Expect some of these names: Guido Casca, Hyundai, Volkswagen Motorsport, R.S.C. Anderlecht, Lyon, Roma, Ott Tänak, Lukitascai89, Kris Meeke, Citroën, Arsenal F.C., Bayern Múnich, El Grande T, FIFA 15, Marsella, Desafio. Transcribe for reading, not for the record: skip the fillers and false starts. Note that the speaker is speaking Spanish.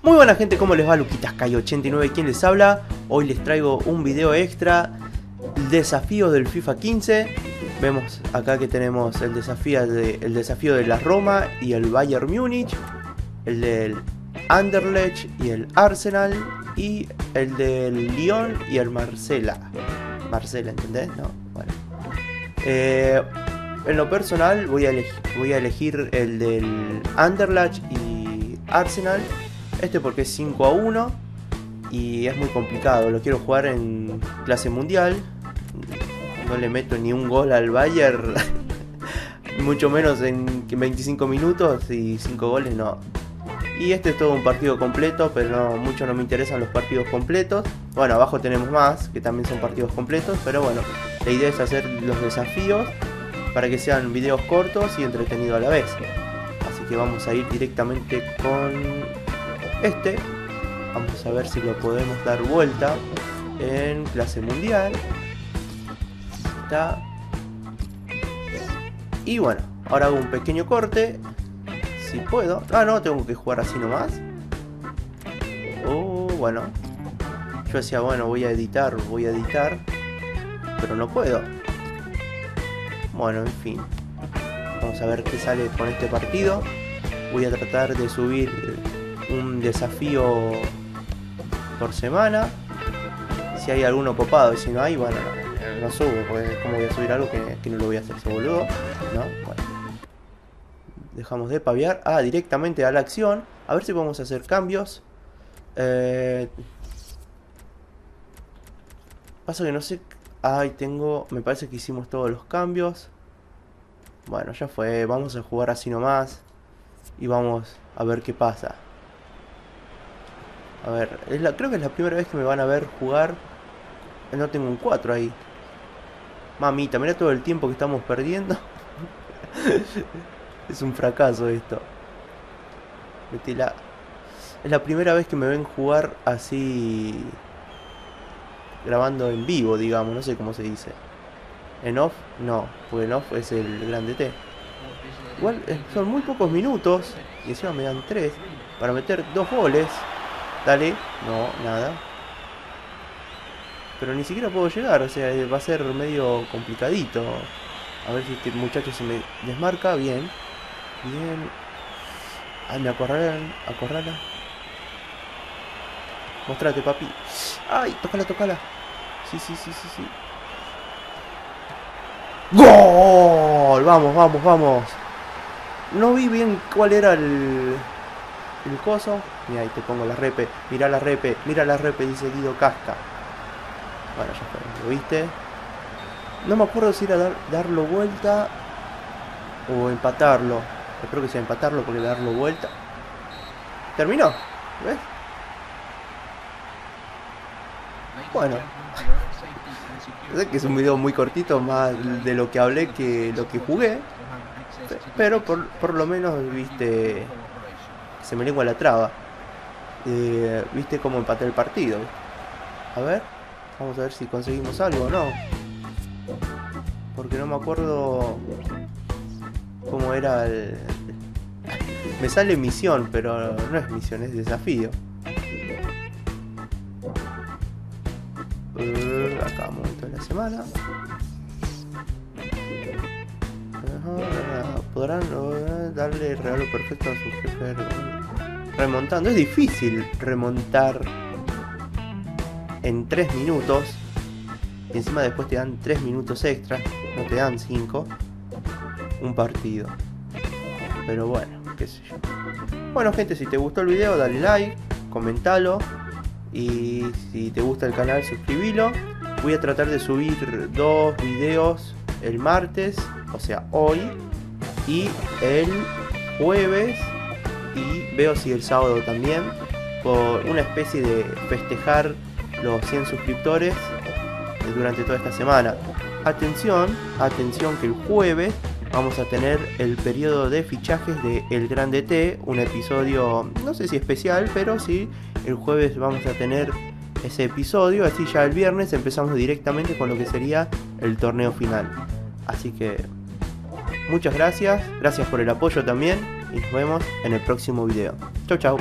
Muy buena gente, ¿cómo les va? Lukitascai89, ¿quién les habla? Hoy les traigo un video extra, desafíos del FIFA 15. Vemos acá que tenemos el desafío de la Roma y el Bayern Múnich, el del Anderlecht y el Arsenal, y el del Lyon y el Marsella, ¿entendés? No, bueno. En lo personal voy a elegir el del Anderlecht y Arsenal. Este porque es 5-1 y es muy complicado, lo quiero jugar en clase mundial. No le meto ni un gol al Bayern, mucho menos en 25 minutos y 5 goles no. Y este es todo un partido completo, pero mucho no me interesan los partidos completos. Bueno, abajo tenemos más, que también son partidos completos, pero bueno, la idea es hacer los desafíos para que sean videos cortos y entretenidos a la vez. Así que vamos a ir directamente con... vamos a ver si lo podemos dar vuelta en clase mundial. Está. Y bueno, ahora hago un pequeño corte. Si puedo. Ah, no, tengo que jugar así nomás. Bueno. Yo decía, bueno, voy a editar. Pero no puedo. Bueno, en fin. Vamos a ver qué sale con este partido. Voy a tratar de subir un desafío por semana, si hay alguno copado, y si no hay, bueno, no subo, porque como voy a subir algo que no lo voy a hacer, ese boludo, ¿no? Bueno, dejamos de paviar, directamente a la acción, a ver si podemos hacer cambios. Pasa que no sé, me parece que hicimos todos los cambios. Bueno, ya fue, vamos a jugar así nomás, y vamos a ver qué pasa. A ver, creo que es la primera vez que me van a ver jugar. No tengo un 4 ahí. Mamita, mirá todo el tiempo que estamos perdiendo. Es un fracaso esto. Es la primera vez que me ven jugar así, grabando en vivo, digamos. No sé cómo se dice. En off, no, porque en off es el Grande T. Igual son muy pocos minutos y encima me dan 3 para meter 2 goles. Dale, no, nada. Pero ni siquiera puedo llegar, o sea, va a ser medio complicadito. A ver si este muchacho se me desmarca, bien. Bien. Ay, me acorralan. Mostrate, papi. Ay, tócala. Sí. ¡Gol! Vamos. No vi bien cuál era el coso. Mira, ahí te pongo la repe. Mira la repe, dice Guido Casca. Bueno, ya fue, ¿lo viste? No me acuerdo si era darlo vuelta o empatarlo. Espero que sea empatarlo, porque darlo vuelta. Terminó, ¿ves? Bueno. Sé que es un video muy cortito, más de lo que hablé que lo que jugué. Pero por lo menos, viste... Se me lengua la traba. Viste cómo empaté el partido. A ver, vamos a ver si conseguimos algo o no, porque no me acuerdo cómo era el... Me sale misión, pero no es misión, es desafío. Acá, momento de la semana. Podrán darle el regalo perfecto a su jefe remontando. Es difícil remontar en 3 minutos. Y encima después te dan 3 minutos extra. No te dan 5. Un partido. Pero bueno, qué sé yo. Bueno gente, si te gustó el video dale like, comentalo. Y si te gusta el canal suscribilo. Voy a tratar de subir 2 videos el martes, o sea hoy, y el jueves, y veo si el sábado también, por una especie de festejar los 100 suscriptores durante toda esta semana. Atención que el jueves vamos a tener el periodo de fichajes de El Grande T, un episodio, no sé si especial, pero sí, el jueves vamos a tener ese episodio, así ya el viernes empezamos directamente con lo que sería el torneo final. Así que muchas gracias por el apoyo también y nos vemos en el próximo video. Chau.